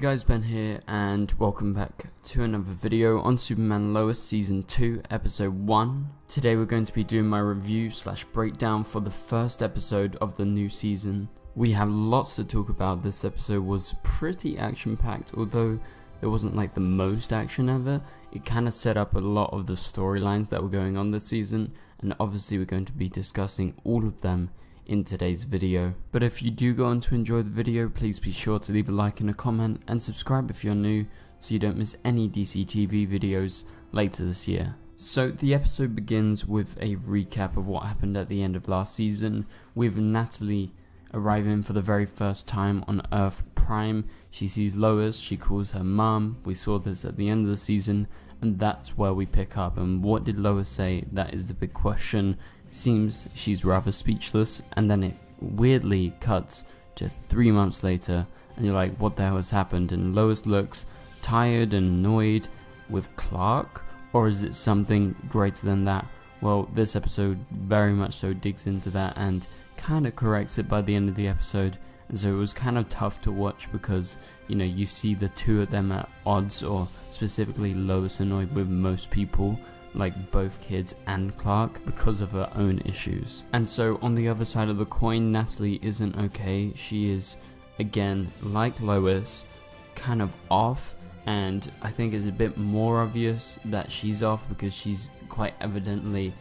Hey guys, Ben here, and welcome back to another video on Superman & Lois Season 2, Episode 1. Today we're going to be doing my review slash breakdown for the first episode of the new season. We have lots to talk about. This episode was pretty action-packed, although there wasn't like the most action ever. It kind of set up a lot of the storylines that were going on this season, and obviously we're going to be discussing all of them in today's video. But if you do go on to enjoy the video, please be sure to leave a like and a comment, and subscribe if you're new so you don't miss any DCTV videos later this year. So the episode begins with a recap of what happened at the end of last season, with Natalie arriving for the very first time on Earth Prime. She sees Lois, she calls her mom. We saw this at the end of the season, and that's where we pick up. And what did Lois say? That is the big question. Seems she's rather speechless, and then it weirdly cuts to 3 months later, and you're like, what the hell has happened? And Lois looks tired and annoyed with Clark, or is it something greater than that? Well, this episode very much so digs into that and kind of corrects it by the end of the episode. And so it was kind of tough to watch because, you know, you see the two of them at odds, or specifically Lois annoyed with most people, like both kids and Clark, because of her own issues. And so on the other side of the coin, Natalie isn't okay. She is, again, like Lois, kind of off, and I think it's a bit more obvious that she's off because she's quite evidently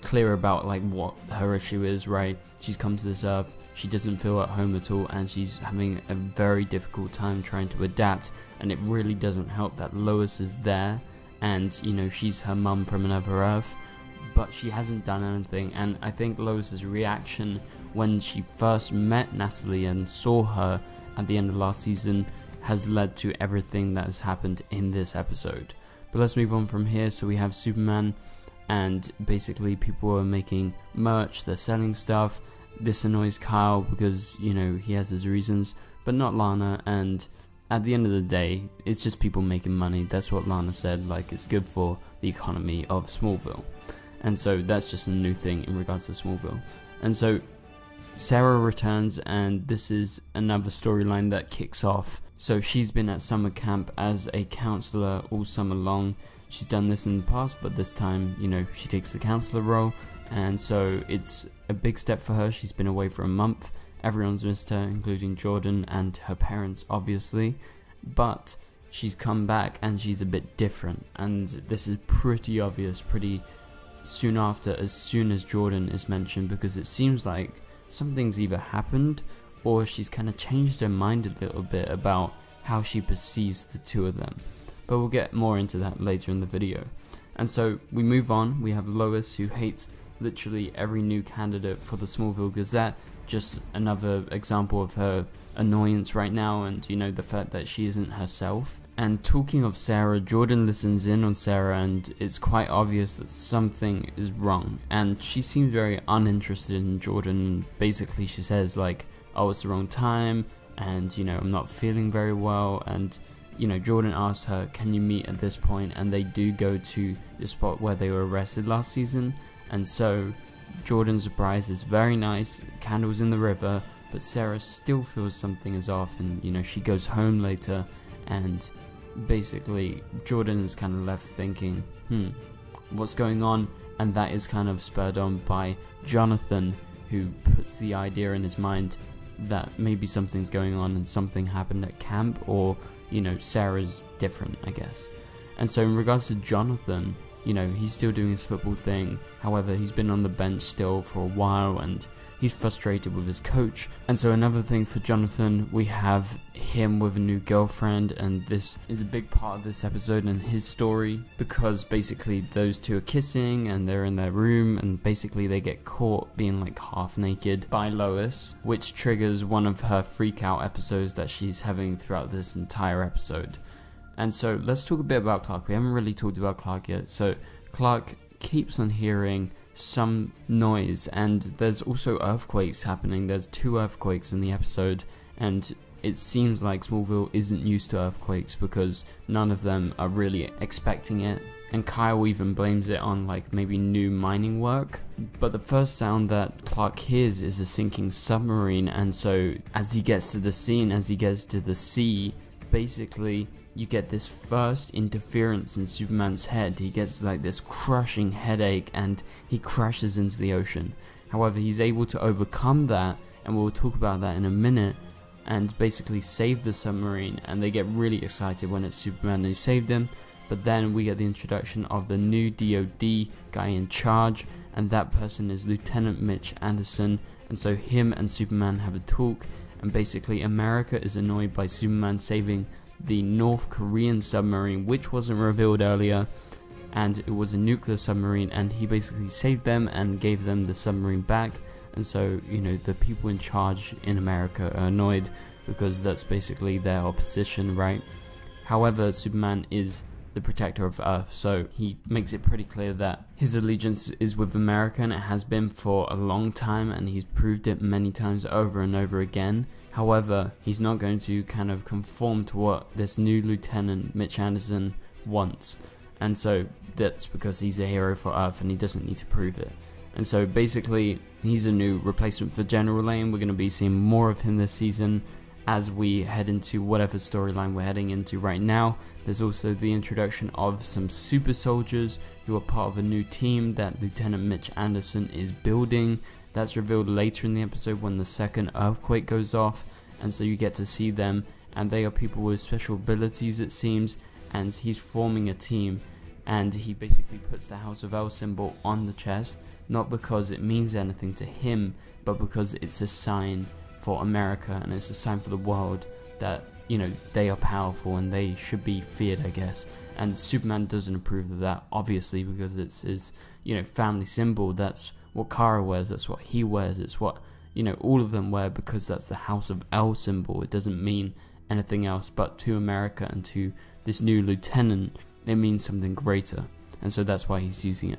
clear about like what her issue is, right? She's come to this earth, she doesn't feel at home at all, and she's having a very difficult time trying to adapt, and it really doesn't help that Lois is there. And, you know, she's her mum from another Earth, but she hasn't done anything. And I think Lois's reaction when she first met Natalie and saw her at the end of last season has led to everything that has happened in this episode. But let's move on from here. So we have Superman, and basically people are making merch, they're selling stuff. This annoys Kyle because, you know, he has his reasons, but not Lana, and at the end of the day, it's just people making money. That's what Lana said, like, it's good for the economy of Smallville. And so that's just a new thing in regards to Smallville. And so Sarah returns, and this is another storyline that kicks off. So she's been at summer camp as a counselor all summer long. She's done this in the past, but this time, you know, she takes the counselor role. And so it's a big step for her. She's been away for a month. Everyone's missed her, including Jordan and her parents, obviously, but she's come back and she's a bit different, and this is pretty obvious pretty soon after, as soon as Jordan is mentioned, because it seems like something's either happened or she's kind of changed her mind a little bit about how she perceives the two of them, but we'll get more into that later in the video. And so we move on, we have Lois, who hates literally every new candidate for the Smallville Gazette. Just another example of her annoyance right now, and, you know, the fact that she isn't herself. And talking of Sarah, Jordan listens in on Sarah, and it's quite obvious that something is wrong, and she seems very uninterested in Jordan. Basically she says like, oh, it's the wrong time, and, you know, I'm not feeling very well. And, you know, Jordan asks her, can you meet at this point? And they do go to the spot where they were arrested last season. And so Jordan's surprise is very nice, candles in the river, but Sarah still feels something is off, and, you know, she goes home later, and basically Jordan is kind of left thinking, what's going on? And that is kind of spurred on by Jonathan, who puts the idea in his mind that maybe something's going on and something happened at camp, or, you know, Sarah's different, I guess. And so in regards to Jonathan, you know, he's still doing his football thing, however he's been on the bench still for a while, and he's frustrated with his coach. And so another thing for Jonathan, we have him with a new girlfriend, and this is a big part of this episode and his story, because basically those two are kissing and they're in their room, and basically they get caught being like half naked by Lois, which triggers one of her freakout episodes that she's having throughout this entire episode. And so let's talk a bit about Clark. We haven't really talked about Clark yet. So Clark keeps on hearing some noise, and there's also earthquakes happening. There's 2 earthquakes in the episode, and it seems like Smallville isn't used to earthquakes because none of them are really expecting it. And Kyle even blames it on like maybe new mining work. But the first sound that Clark hears is a sinking submarine, and so as he gets to the sea, basically you get this first interference in Superman's head. He gets like this crushing headache and he crashes into the ocean. However, he's able to overcome that, and we'll talk about that in a minute, and basically save the submarine, and they get really excited when it's Superman who saved him. But then we get the introduction of the new DOD guy in charge, and that person is Lieutenant Mitch Anderson, and so him and Superman have a talk, and basically America is annoyed by Superman saving the North Korean submarine, which wasn't revealed earlier, and it was a nuclear submarine, and he basically saved them and gave them the submarine back. And so, you know, the people in charge in America are annoyed because that's basically their opposition, right? However, Superman is the protector of Earth, so he makes it pretty clear that his allegiance is with America, and it has been for a long time, and he's proved it many times over and over again. However, he's not going to kind of conform to what this new Lieutenant Mitch Anderson wants, and so that's because he's a hero for Earth and he doesn't need to prove it. And so basically he's a new replacement for General Lane. We're going to be seeing more of him this season as we head into whatever storyline we're heading into right now. There's also the introduction of some super soldiers who are part of a new team that Lieutenant Mitch Anderson is building. That's revealed later in the episode when the second earthquake goes off, and so you get to see them, and they are people with special abilities, it seems, and he's forming a team. And he basically puts the House of El symbol on the chest, not because it means anything to him, but because it's a sign for America, and it's a sign for the world that, you know, they are powerful and they should be feared, I guess. And Superman doesn't approve of that, obviously, because it's his, you know, family symbol. That's what Kara wears, that's what he wears, it's what, you know, all of them wear, because that's the House of El symbol. It doesn't mean anything else, but to America and to this new lieutenant, it means something greater, and so that's why he's using it.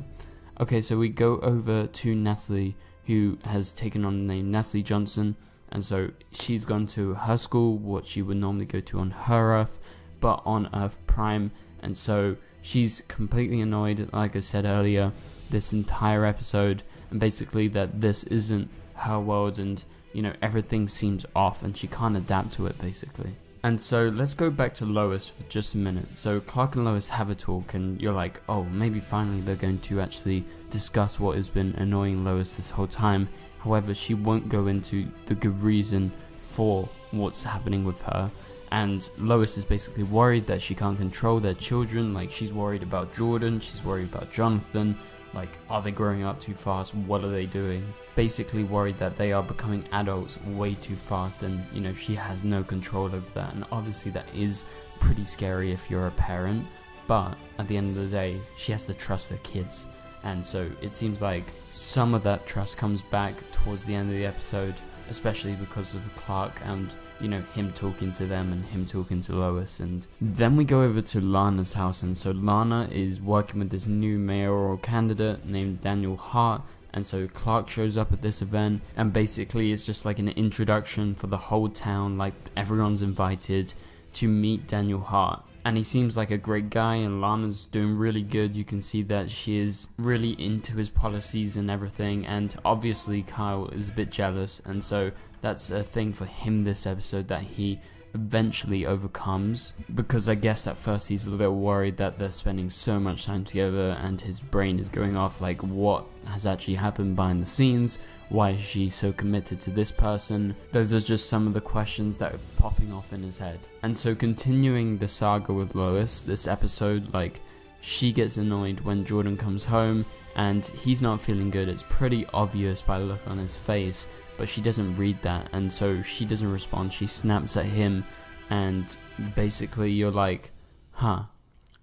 Okay, so we go over to Natalie, who has taken on the name Natalie Johnson, and so she's gone to her school, what she would normally go to on her Earth, but on Earth Prime, and so she's completely annoyed, like I said earlier, this entire episode, and basically that this isn't her world, and, you know, everything seems off, and she can't adapt to it, basically. And so let's go back to Lois for just a minute. So Clark and Lois have a talk, and you're like, oh, maybe finally they're going to actually discuss what has been annoying Lois this whole time. However, she won't go into the good reason for what's happening with her. And Lois is basically worried that she can't control their children. Like, she's worried about Jordan, she's worried about Jonathan. Like, are they growing up too fast? What are they doing? Basically worried that they are becoming adults way too fast, and, you know, she has no control over that, and obviously that is pretty scary if you're a parent, but at the end of the day she has to trust her kids, and so it seems like some of that trust comes back towards the end of the episode, especially because of Clark and, you know, him talking to them and him talking to Lois. And then we go over to Lana's house, and so Lana is working with this new mayoral candidate named Daniel Hart. And so Clark shows up at this event, and basically it's just like an introduction for the whole town, like everyone's invited to meet Daniel Hart. And he seems like a great guy, and Lana's doing really good. You can see that she is really into his policies and everything, and obviously Kyle is a bit jealous, and so that's a thing for him this episode that he eventually overcomes, because I guess at first he's a little worried that they're spending so much time together and his brain is going off, like what has actually happened behind the scenes, why is she so committed to this person? Those are just some of the questions that are popping off in his head. And so continuing the saga with Lois, this episode, like, she gets annoyed when Jordan comes home and he's not feeling good. It's pretty obvious by the look on his face, but she doesn't read that, and so she doesn't respond. She snaps at him, and basically you're like, huh,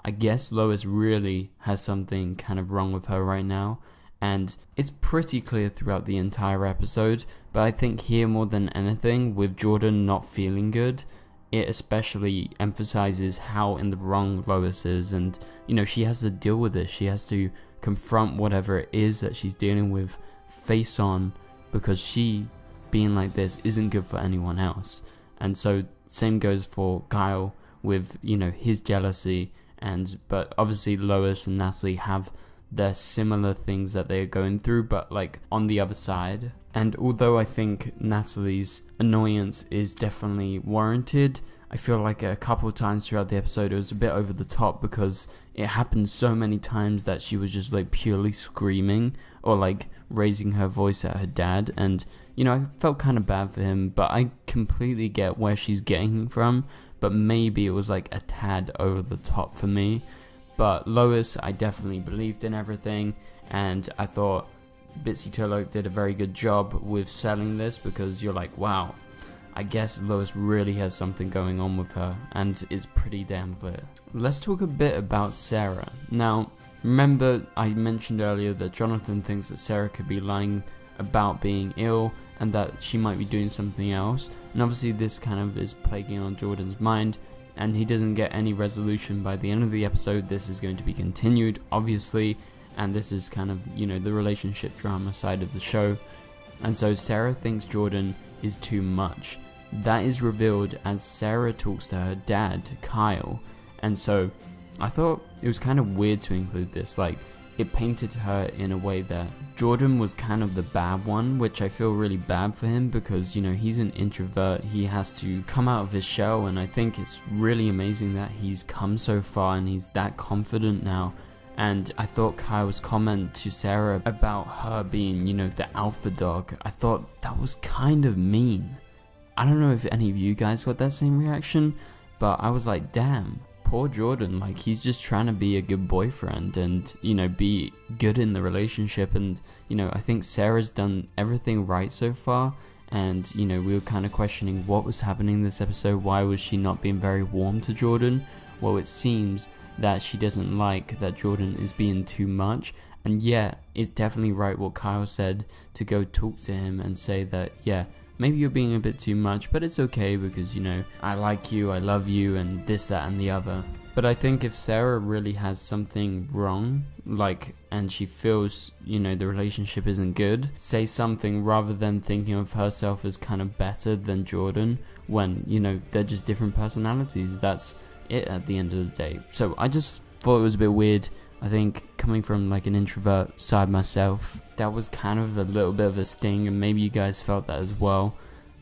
I guess Lois really has something kind of wrong with her right now. And it's pretty clear throughout the entire episode, but I think here more than anything, with Jordan not feeling good, it especially emphasizes how in the wrong Lois is, and, you know, she has to deal with this. She has to confront whatever it is that she's dealing with face on, because she being like this isn't good for anyone else. And so same goes for Kyle with, you know, his jealousy, and but obviously Lois and Natalie have their similar things that they're going through, but like on the other side. And although I think Natalie's annoyance is definitely warranted, I feel like a couple of times throughout the episode it was a bit over the top because it happened so many times that she was just like purely screaming or like raising her voice at her dad, and you know, I felt kind of bad for him, but I completely get where she's getting from, but maybe it was like a tad over the top for me. But Lois, I definitely believed in everything, and I thought Bitsy Tulloch did a very good job with selling this, because you're like, wow, I guess Lois really has something going on with her, and it's pretty damn clear. Let's talk a bit about Sarah. Now, remember I mentioned earlier that Jonathan thinks that Sarah could be lying about being ill and that she might be doing something else, and obviously this kind of is plaguing on Jordan's mind, and he doesn't get any resolution by the end of the episode. This is going to be continued, obviously, and this is kind of, you know, the relationship drama side of the show. And so Sarah thinks Jordan is too much. That is revealed as Sarah talks to her dad, Kyle. And so I thought it was kind of weird to include this, like it painted her in a way that Jordan was kind of the bad one, which I feel really bad for him because, you know, he's an introvert, he has to come out of his shell, and I think it's really amazing that he's come so far and he's that confident now. And I thought Kyle's comment to Sarah about her being, you know, the alpha dog, I thought that was kind of mean. I don't know if any of you guys got that same reaction, but I was like, damn, poor Jordan, like he's just trying to be a good boyfriend and, you know, be good in the relationship. And, you know, I think Sarah's done everything right so far, and, you know, we were kind of questioning what was happening this episode, why was she not being very warm to Jordan? Well, it seems that she doesn't like that Jordan is being too much, and yeah, it's definitely right what Kyle said to go talk to him and say that, yeah, maybe you're being a bit too much, but it's okay because, you know, I like you, I love you, and this, that, and the other. But I think if Sarah really has something wrong, like, and she feels, you know, the relationship isn't good, say something rather than thinking of herself as kind of better than Jordan when, you know, they're just different personalities. That's it at the end of the day. So I just thought it was a bit weird. I think coming from like an introvert side myself, that was kind of a little bit of a sting, and maybe you guys felt that as well.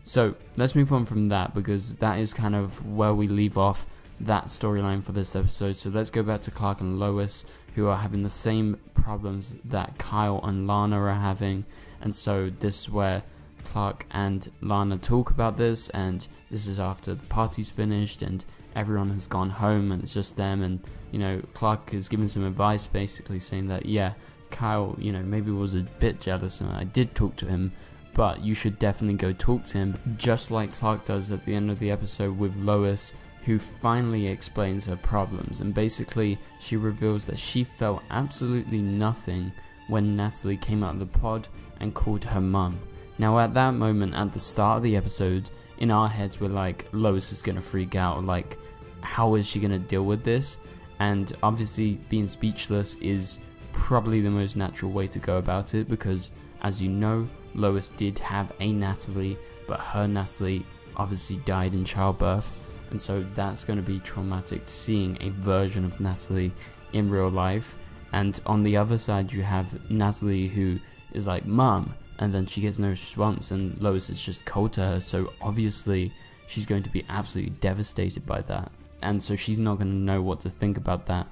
So let's move on from that, because that is kind of where we leave off that storyline for this episode. So let's go back to Clark and Lois, who are having the same problems that Kyle and Lana are having, and so this is where Clark and Lana talk about this, and this is after the party's finished and everyone has gone home and it's just them. And, you know, Clark is giving some advice, basically saying that, yeah, Kyle, you know, maybe was a bit jealous and I did talk to him, but you should definitely go talk to him, just like Clark does at the end of the episode with Lois, who finally explains her problems. And basically she reveals that she felt absolutely nothing when Natalie came out of the pod and called her mum. Now at that moment, at the start of the episode, in our heads we're like, Lois is gonna freak out, like how is she gonna deal with this? And obviously being speechless is probably the most natural way to go about it, because as you know, Lois did have a Natalie, but her Natalie obviously died in childbirth, and so that's gonna be traumatic, seeing a version of Natalie in real life. And on the other side you have Natalie, who is like, Mum, and then she gets no response and Lois is just cold to her, so obviously she's going to be absolutely devastated by that, and so she's not going to know what to think about that.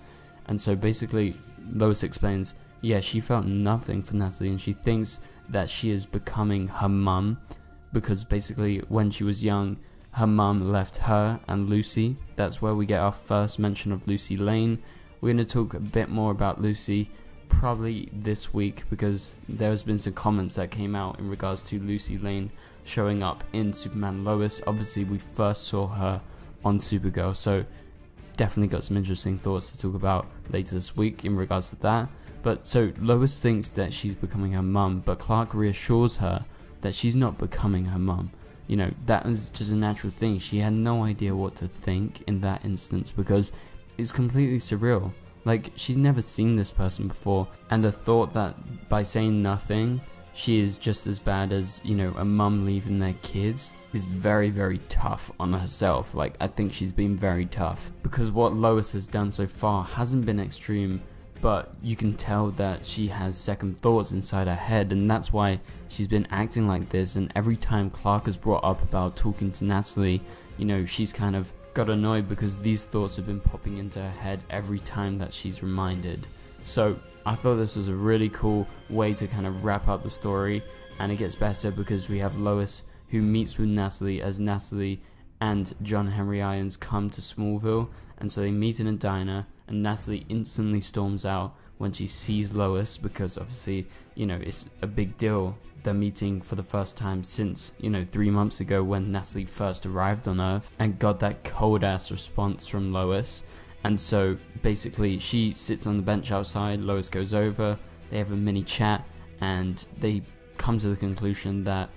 And so basically Lois explains, yeah, she felt nothing for Natalie, and she thinks that she is becoming her mum, because basically when she was young, her mum left her and Lucy. That's where we get our first mention of Lucy Lane. We're going to talk a bit more about Lucy probably this week, because there has been some comments that came out in regards to Lucy Lane showing up in Superman Lois. Obviously we first saw her on Supergirl, so definitely got some interesting thoughts to talk about later this week in regards to that. But so Lois thinks that she's becoming her mum, but Clark reassures her that she's not becoming her mum. You know, that was just a natural thing. She had no idea what to think in that instance, because it's completely surreal. Like, she's never seen this person before, and the thought that by saying nothing, she is just as bad as, you know, a mum leaving their kids is very, very tough on herself. Like, I think she's been very tough, because what Lois has done so far hasn't been extreme, but you can tell that she has second thoughts inside her head, and that's why she's been acting like this. And every time Clark has brought up about talking to Natalie, you know, she's kind of got annoyed because these thoughts have been popping into her head every time that she's reminded. So I thought this was a really cool way to kind of wrap up the story, and it gets better because we have Lois who meets with Natalie as Natalie and John Henry Irons come to Smallville, and so they meet in a diner, and Natalie instantly storms out when she sees Lois because obviously, you know, it's a big deal. They're meeting for the first time since, you know, 3 months ago when Natalie first arrived on Earth and got that cold ass response from Lois. And so basically she sits on the bench outside, Lois goes over, they have a mini chat, and they come to the conclusion that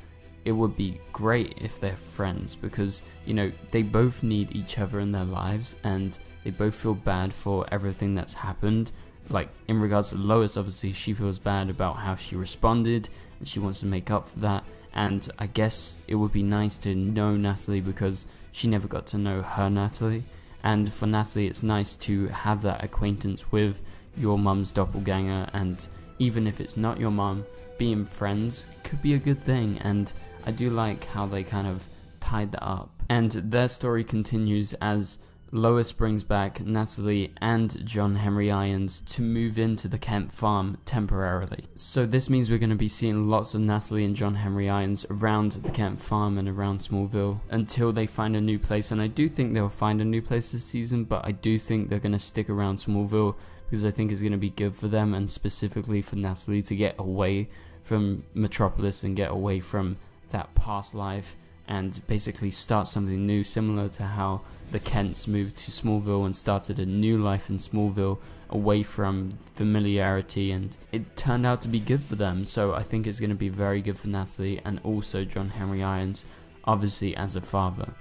it would be great if they're friends because, you know, they both need each other in their lives and they both feel bad for everything that's happened. Like, in regards to Lois, obviously she feels bad about how she responded and she wants to make up for that, and I guess it would be nice to know Natalie because she never got to know her Natalie, and for Natalie it's nice to have that acquaintance with your mum's doppelganger, and even if it's not your mum, being friends could be a good thing, and I do like how they kind of tied that up. And their story continues as Lois brings back Natalie and John Henry Irons to move into the Kent farm temporarily. So this means we're going to be seeing lots of Natalie and John Henry Irons around the Kent farm and around Smallville until they find a new place, and I do think they'll find a new place this season, but I do think they're going to stick around Smallville because I think it's going to be good for them, and specifically for Natalie to get away from Metropolis and get away from that past life and basically start something new, similar to how the Kents moved to Smallville and started a new life in Smallville away from familiarity, and it turned out to be good for them. So I think it's going to be very good for Natalie and also John Henry Irons, obviously, as a father.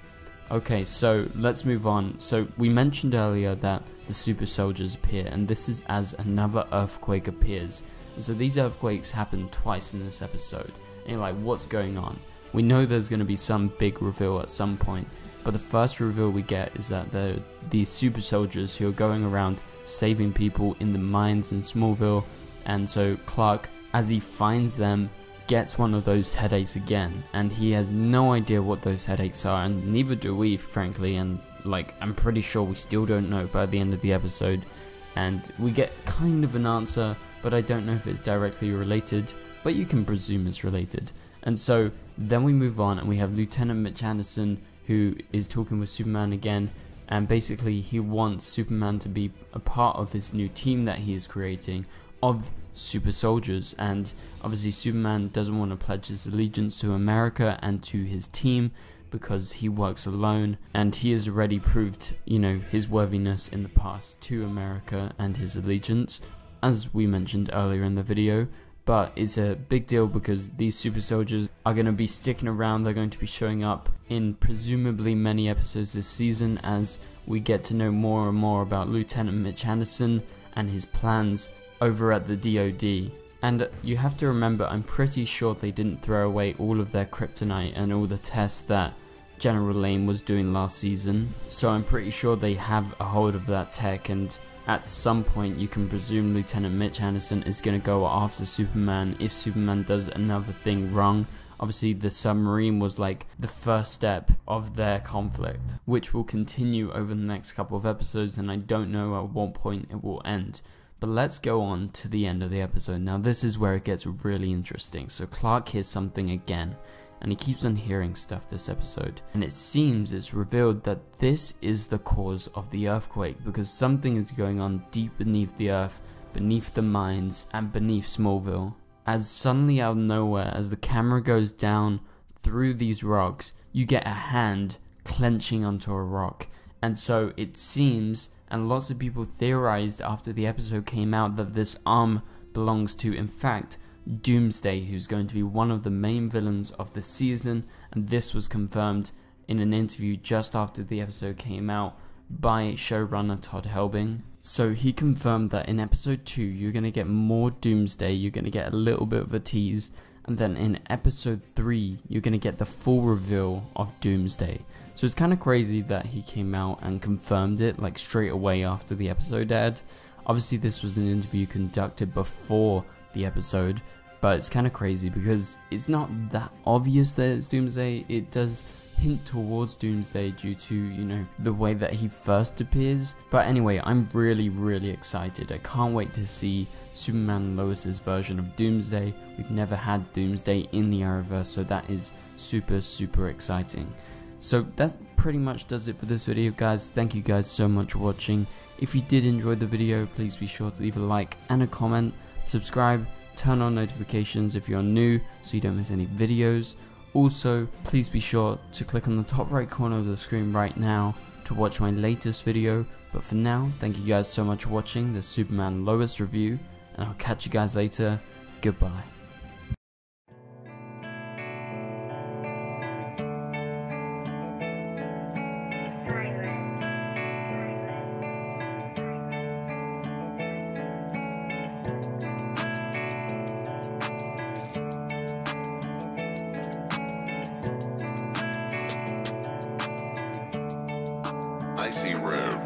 Okay, so let's move on. So we mentioned earlier that the super soldiers appear, and this is as another earthquake appears. And so these earthquakes happen twice in this episode, and you're like, what's going on? We know there's going to be some big reveal at some point, but the first reveal we get is that there are these super soldiers who are going around saving people in the mines in Smallville, and so Clark, as he finds them, gets one of those headaches again, and he has no idea what those headaches are, and neither do we, frankly, and like, I'm pretty sure we still don't know by the end of the episode, and we get kind of an answer, but I don't know if it's directly related, but you can presume it's related. And so then we move on and we have Lieutenant Mitch Anderson, who is talking with Superman again, and basically he wants Superman to be a part of his new team that he is creating of super soldiers, and obviously Superman doesn't want to pledge his allegiance to America and to his team because he works alone, and he has already proved, you know, his worthiness in the past to America and his allegiance, as we mentioned earlier in the video. But it's a big deal because these super soldiers are going to be sticking around, they're going to be showing up in presumably many episodes this season as we get to know more and more about Lieutenant Mitch Anderson and his plans over at the DOD. And you have to remember, I'm pretty sure they didn't throw away all of their kryptonite and all the tests that General Lane was doing last season, so I'm pretty sure they have a hold of that tech, and at some point you can presume Lieutenant Mitch Anderson is going to go after Superman if Superman does another thing wrong. Obviously the submarine was like the first step of their conflict, which will continue over the next couple of episodes, and I don't know at what point it will end. But let's go on to the end of the episode. Now this is where it gets really interesting. So Clark hears something again, and he keeps on hearing stuff this episode, and it seems it's revealed that this is the cause of the earthquake because something is going on deep beneath the earth, beneath the mines, and beneath Smallville. As suddenly out of nowhere, as the camera goes down through these rocks, you get a hand clenching onto a rock, and so it seems, and lots of people theorized after the episode came out, that this arm belongs to, in fact, Doomsday, who's going to be one of the main villains of the season, and this was confirmed in an interview just after the episode came out by showrunner Todd Helbing. So he confirmed that in episode 2 you're going to get more Doomsday, you're going to get a little bit of a tease, and then in episode 3 you're going to get the full reveal of Doomsday. So it's kind of crazy that he came out and confirmed it like straight away after the episode aired. Obviously this was an interview conducted before the episode, But it's kind of crazy because it's not that obvious that it's Doomsday. It does hint towards Doomsday due to, you know, the way that he first appears. But anyway, I'm really excited. I can't wait to see Superman and Lois's version of Doomsday. We've never had Doomsday in the Arrowverse, so that is super exciting. So that pretty much does it for this video, guys. Thank you guys so much for watching. If you did enjoy the video, please be sure to leave a like and a comment, subscribe, turn on notifications if you're new so you don't miss any videos. Also, please be sure to click on the top right corner of the screen right now to watch my latest video. But for now, thank you guys so much for watching the Superman Lois review, and I'll catch you guys later. Goodbye. I see rare.